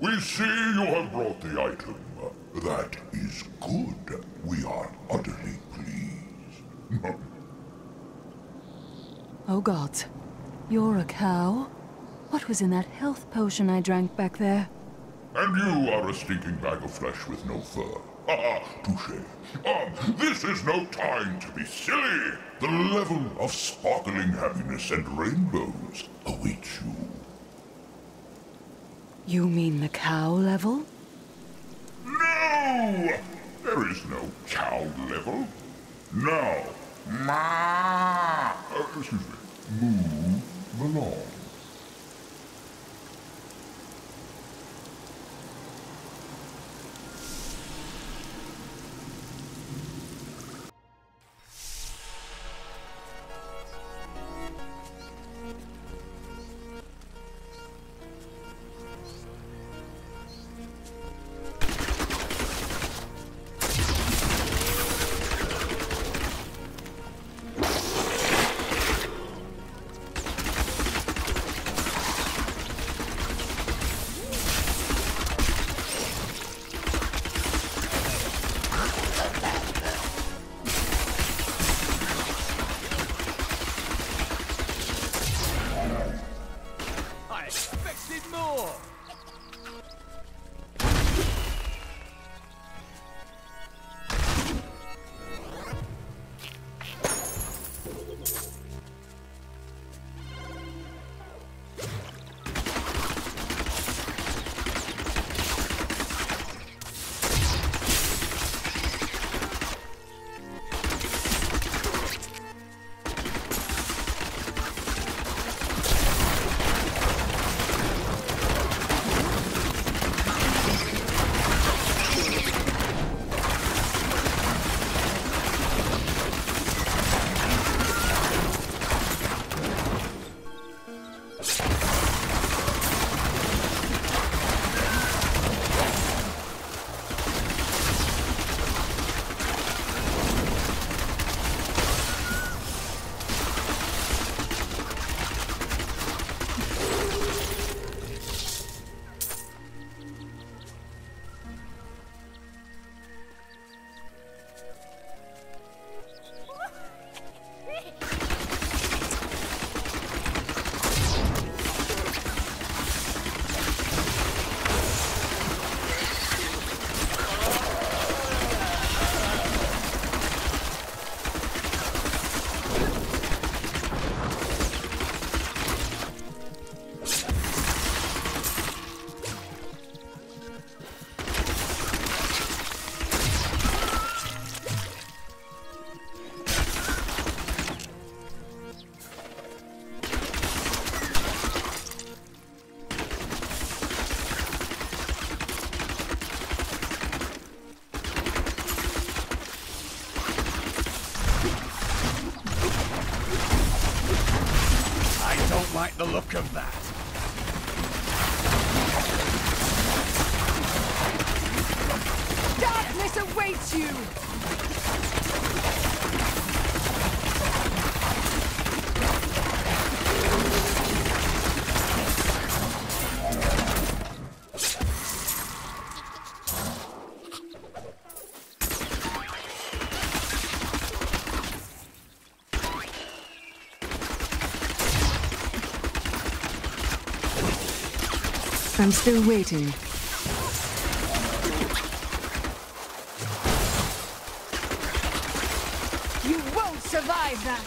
We see you have brought the item. That is good. We are utterly pleased. Oh gods, you're a cow? What was in that health potion I drank back there? And you are a stinking bag of flesh with no fur. Ah, touche. This is no time to be silly. The level of sparkling happiness and rainbows awaits you. You mean the cow level? No! There is no cow level. No. Ma! Excuse me. Moo belongs. The look of that. Darkness awaits you! I'm still waiting. You won't survive that!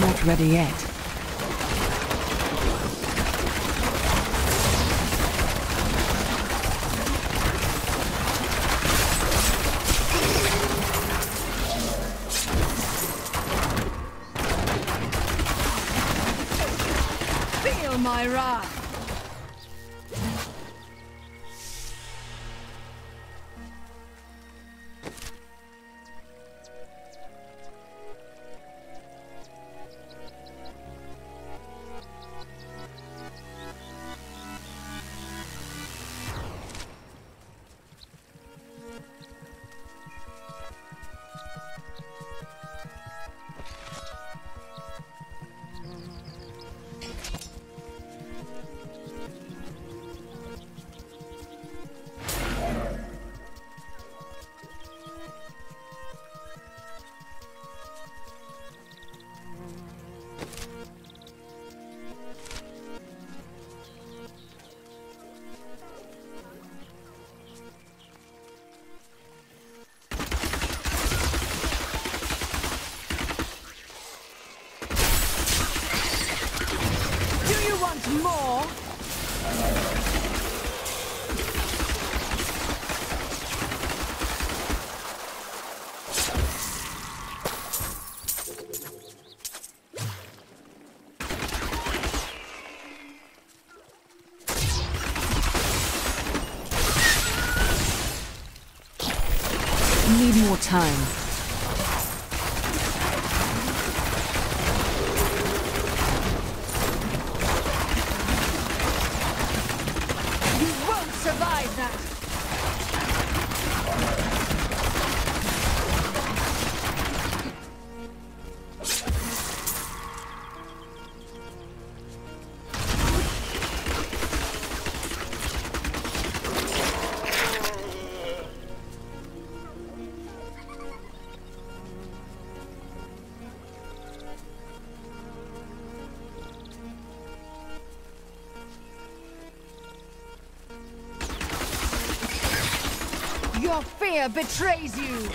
not ready yet. Feel my wrath. More. Need more time. Your fear betrays you!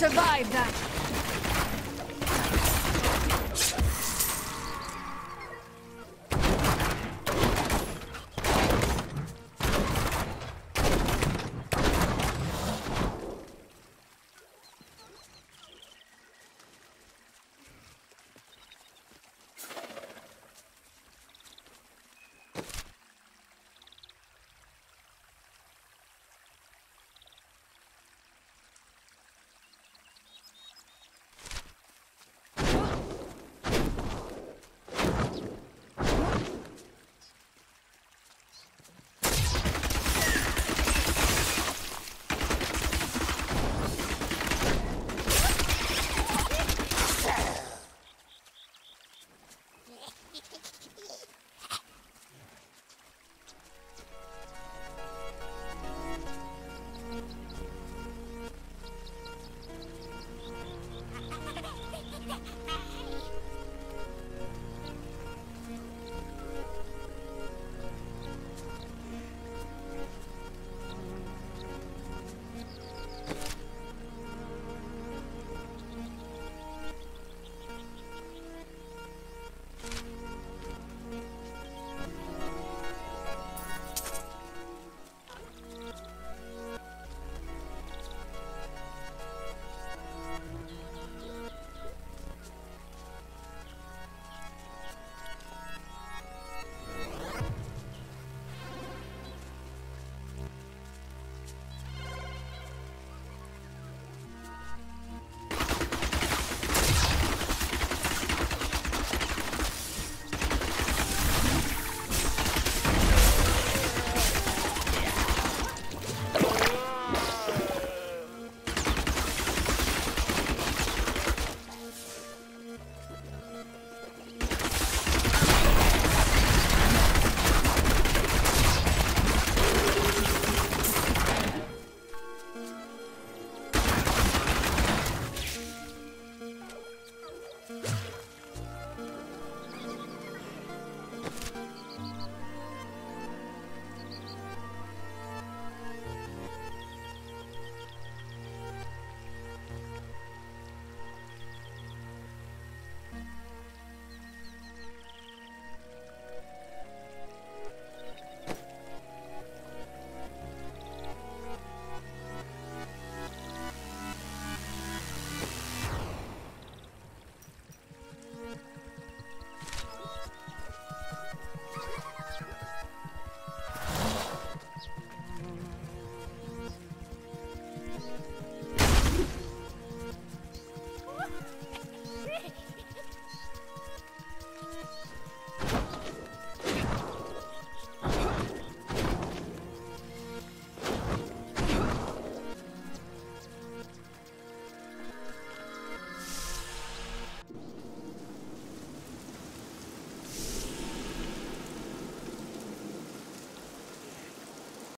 Survive that!